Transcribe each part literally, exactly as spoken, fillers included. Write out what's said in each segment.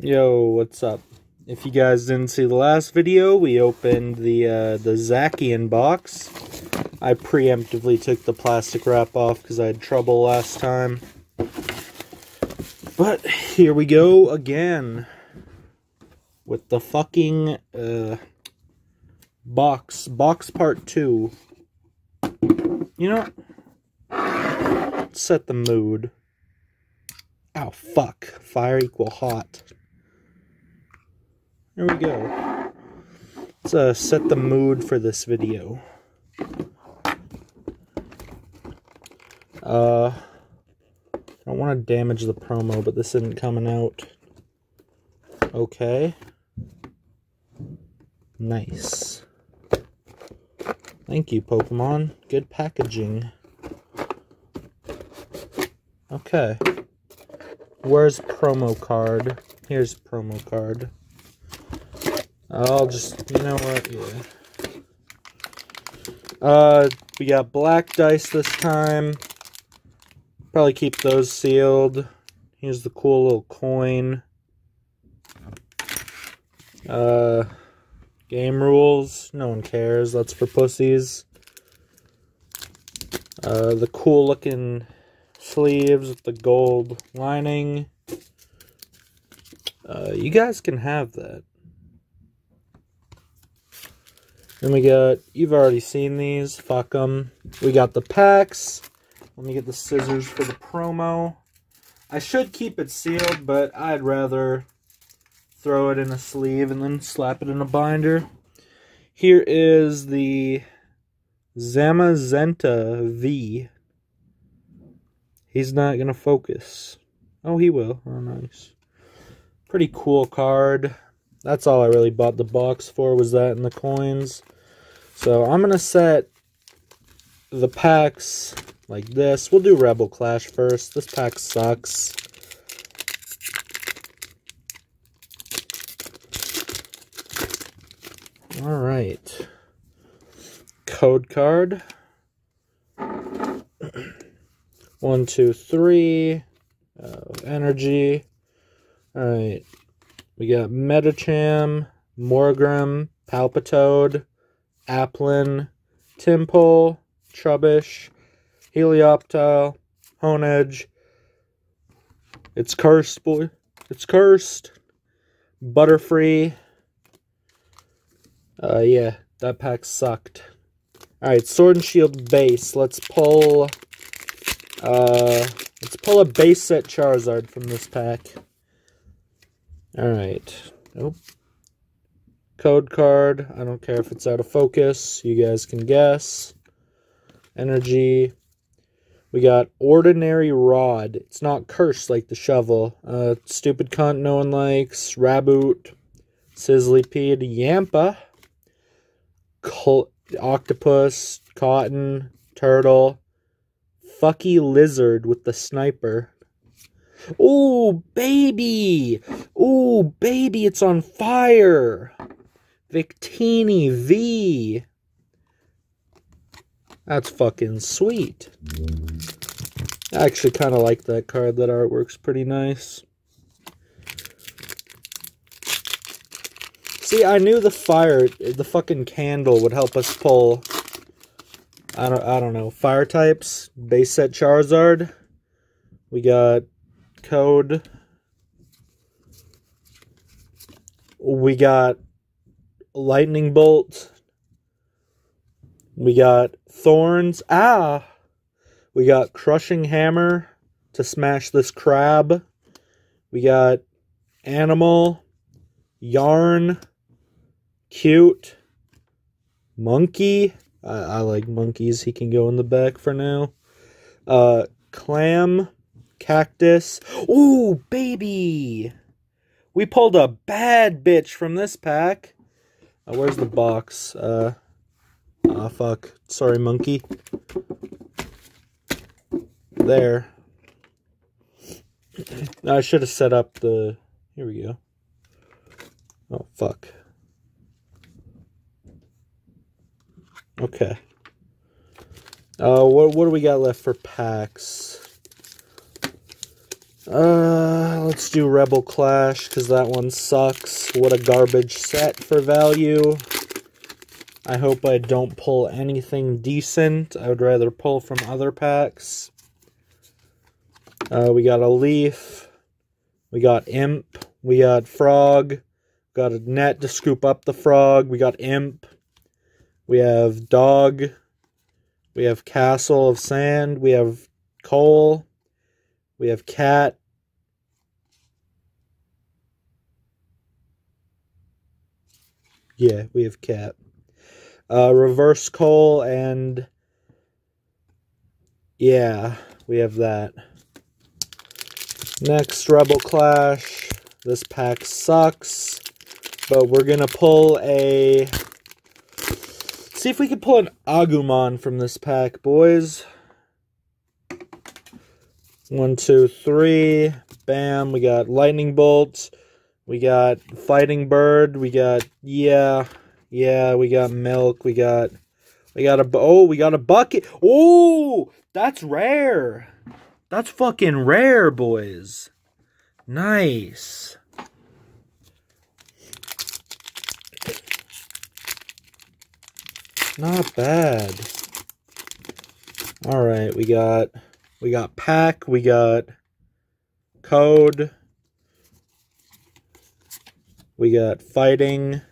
Yo, what's up? If you guys didn't see the last video, we opened the uh, the Zacian box. I preemptively took the plastic wrap off because I had trouble last time. But here we go again with the fucking uh, box. Box part two. You know what? Set the mood. Ow, fuck. Fire equal hot. Here we go. Let's uh, set the mood for this video. Uh, I don't want to damage the promo, but this isn't coming out. Okay. Nice. Thank you, Pokemon. Good packaging. Okay. Where's promo card? Here's promo card. I'll just, you know what, yeah. Uh, we got black dice this time. Probably keep those sealed. Here's the cool little coin. Uh, game rules. No one cares. That's for pussies. Uh, the cool looking sleeves with the gold lining. Uh, you guys can have that. Then we got, you've already seen these, fuck them. We got the packs. Let me get the scissors for the promo. I should keep it sealed, but I'd rather throw it in a sleeve and then slap it in a binder. Here is the Zamazenta V. He's not going to focus. Oh, he will. Oh, nice. Pretty cool card. That's all I really bought the box for, was that and the coins. So I'm going to set the packs like this. We'll do Rebel Clash first. This pack sucks. Alright. Code card. One, two, three. Uh, energy. Alright. We got Medicham, Morgrem, Palpitoad, Applin, Timple, Trubbish, Helioptile, Honedge. It's cursed, boy. It's cursed. Butterfree. Uh, yeah, that pack sucked. Alright, Sword and Shield Base. Let's pull, uh, let's pull a base set Charizard from this pack. Alright. Nope. Code card. I don't care if it's out of focus. You guys can guess. Energy. We got Ordinary Rod. It's not cursed like the shovel. Uh, stupid cunt no one likes. Raboot. Sizzlypede. Yampa. Col Octopus. Cotton. Turtle. Fucky Lizard with the sniper. Ooh, baby! Ooh, baby, it's on fire! Victini V! That's fucking sweet. I actually kind of like that card. That artwork's pretty nice. See, I knew the fire, the fucking candle would help us pull, I don't, I don't know, fire types, base set Charizard. We got code. We got lightning bolt. We got thorns. Ah! We got crushing hammer to smash this crab. We got animal, yarn, cute, monkey. I, I like monkeys. He can go in the back for now. Uh, clam. Cactus. Ooh, baby! We pulled a bad bitch from this pack. Uh, where's the box? Uh, ah, fuck. Sorry, monkey. There. I should have set up the... Here we go. Oh, fuck. Okay. Uh, what, what do we got left for packs? Uh, let's do Rebel Clash, because that one sucks. What a garbage set for value. I hope I don't pull anything decent. I would rather pull from other packs. Uh, we got a Leaf. We got Imp. We got Frog. Got a Net to scoop up the Frog. We got Imp. We have Dog. We have Castle of Sand. We have Coal. We have Cat. Yeah, we have Cat. Uh, reverse Coal, and yeah, we have that. Next, Rebel Clash. This pack sucks, but we're gonna pull a... see if we can pull an Agumon from this pack, boys. One, two, three. Bam, we got Lightning Bolt. We got Fighting Bird. We got, yeah... yeah, we got Milk, we got, we got a, oh, we got a Bucket. Oh, that's rare. That's fucking rare, boys. Nice. Not bad. All right, we got, we got Pack, we got Code. We got Fighting.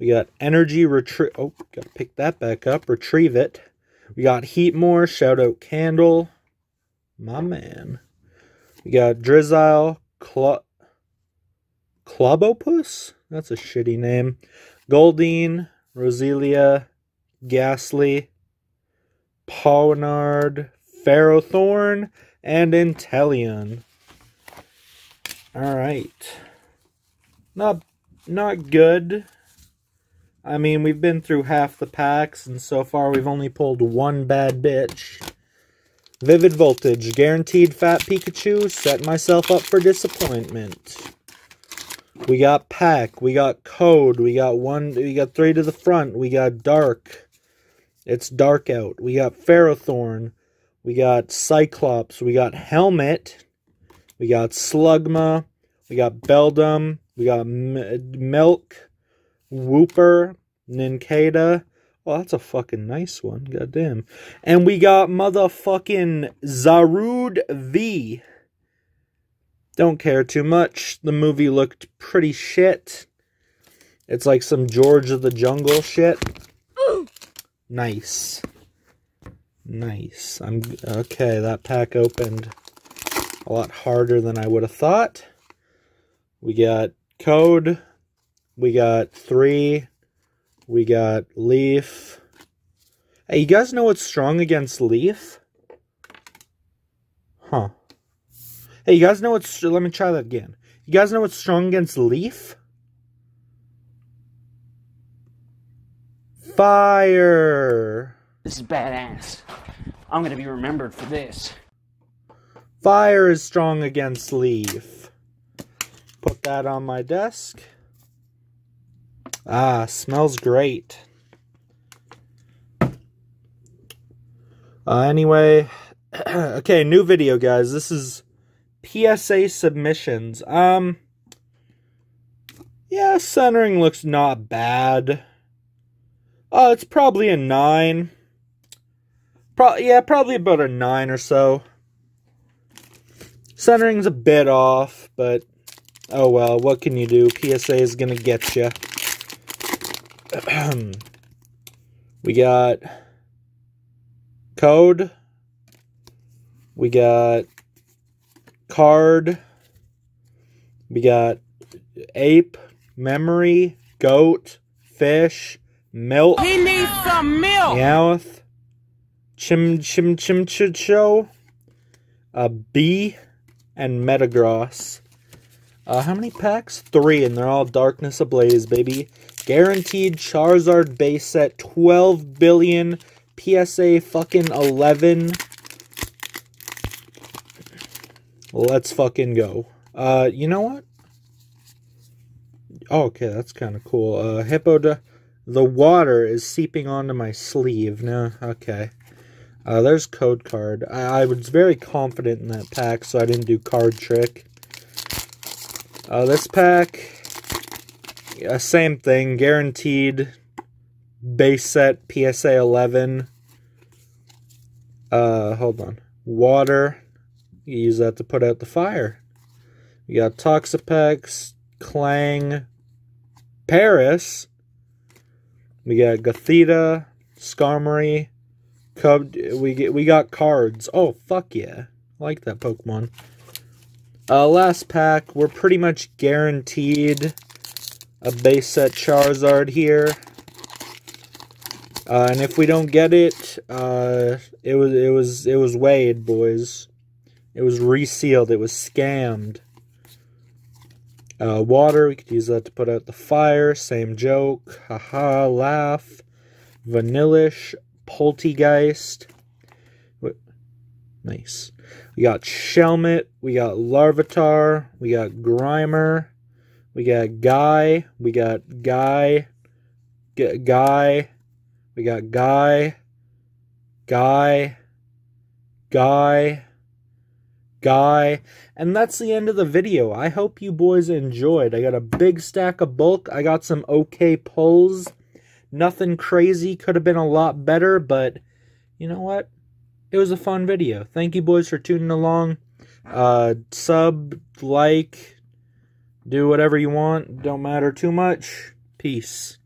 We got Energy Retrieve. Oh, gotta pick that back up. Retrieve it. We got Heatmore. Shout out Candle. My man. We got Drizzile. Cl Clobopus? That's a shitty name. Goldeen. Roselia. Ghastly. Ponard. Ferrothorn. And Intellion. Alright. Not, not good. I mean, we've been through half the packs, and so far we've only pulled one bad bitch. Vivid Voltage, guaranteed fat Pikachu, set myself up for disappointment. We got Pack, we got Code, we got one, we got three to the front, we got Dark. It's dark out. We got Ferrothorn, we got Cyclops, we got Helmet, we got Slugma, we got Beldum, we got M- Milk. Wooper, Ninkada. Well, that's a fucking nice one. Goddamn. And we got motherfucking Zarud V. Don't care too much. The movie looked pretty shit. It's like some George of the Jungle shit. Ooh. Nice. Nice. I'm okay, that pack opened a lot harder than I would have thought. We got Code. We got Three. We got Leaf. Hey, you guys know what's strong against Leaf? Huh. Hey, you guys know what's... let me try that again. You guys know what's strong against Leaf? Fire. This is badass. I'm gonna be remembered for this. Fire is strong against Leaf. Put that on my desk. Ah, smells great. Uh, anyway, okay, new video, guys. This is P S A submissions. Um, yeah, centering looks not bad. Oh, uh, it's probably a nine. Pro yeah, probably about a nine or so. Centering's a bit off, but oh well, what can you do? P S A is gonna get you. We got Code, we got Card, we got Ape, Memory, Goat, Fish, Milk, he needs some milk, Meowth, Chim Chim Chim Chicho, a Bee, and Metagross. Uh, how many packs? Three, and they're all Darkness Ablaze, baby. Guaranteed Charizard base set, twelve billion, P S A fucking eleven. Let's fucking go. Uh, you know what? Oh, okay, that's kind of cool. Uh, Hippoda, the water is seeping onto my sleeve. No, okay. Uh, there's Code Card. I, I was very confident in that pack, so I didn't do Card Trick. Uh, this pack, yeah, same thing. Guaranteed base set P S A eleven. Uh, hold on. Water. You use that to put out the fire. You got Toxapex, Clang, Paris. We got Gothita, Skarmory, Cub. We get we got cards. Oh fuck yeah! I like that Pokemon. Uh, last pack, we're pretty much guaranteed a base set Charizard here. Uh, and if we don't get it, uh, it was it was it was weighed, boys. It was resealed. It was scammed. Uh, water, we could use that to put out the fire. Same joke. Haha, laugh. Vanillish. Poltegeist. What? Nice. We got Shelmet. We got Larvitar. We got Grimer. We got Guy. We got Guy. G Guy. We got Guy. Guy. Guy. Guy, and that's the end of the video. I hope you boys enjoyed. I got a big stack of bulk. I got some okay pulls. Nothing crazy. Could have been a lot better, but you know what? It was a fun video. Thank you boys for tuning along. Uh, sub, like, do whatever you want. Don't matter too much. Peace.